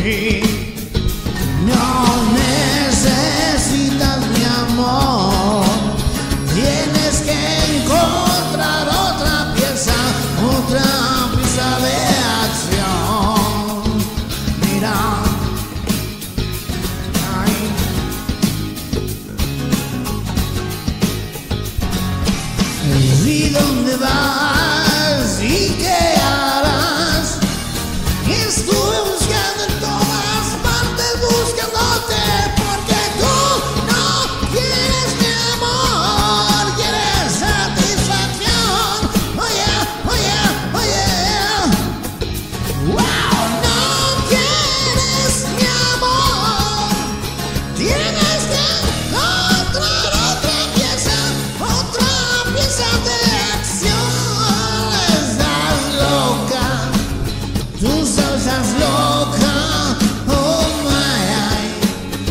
No necesitas mi amor, tienes que encontrar otra pieza de acción. Mira, ay. ¿Y dónde vas y qué harás? Estuve buscando en todas partes, buscándote, porque tú no quieres mi amor, quieres satisfacción. Oye, oye, oye, wow, no quieres mi amor, tienes que encontrar otra pieza de acción. Estás loca, tú estás loca, oh my,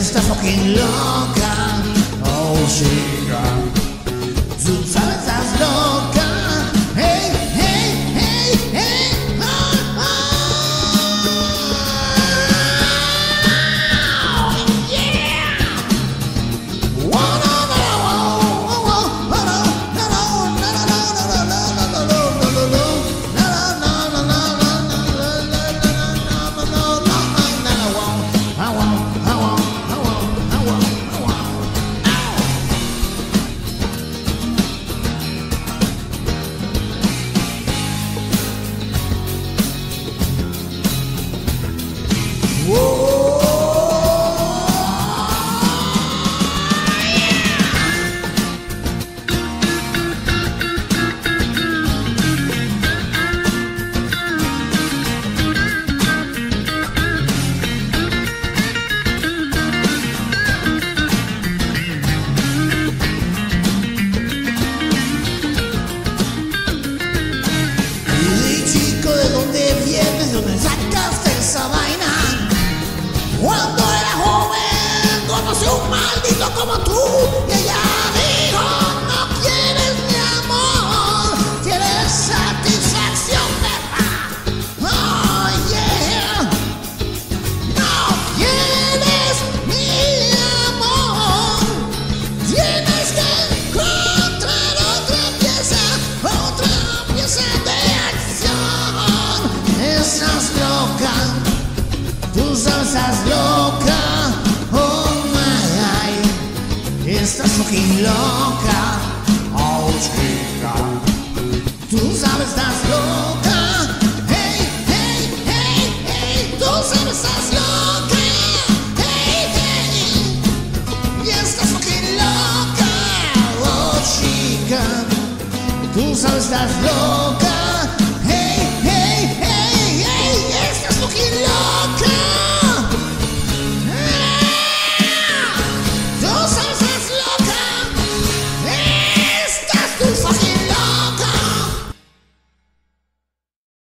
estás fucking loca, oh chica, tú sabes, estás loca, hey, hey, hey, hey, oh, oh, yeah, oh, Cuando era joven conocí un maldito como tú y ella dijo: no quieres mi amor, quieres satisfacción de paz. Oh yeah, no quieres mi amor, tienes que encontrar otra pieza de acción. Estás loca. Tú estás loca, oh my, estás fucking loca, oh chica, tú sabes, estás loca, hey, hey, hey, hey, tú sabes, estás loca, hey, hey, y estás fucking loca, oh chica, tú sabes, estás loca.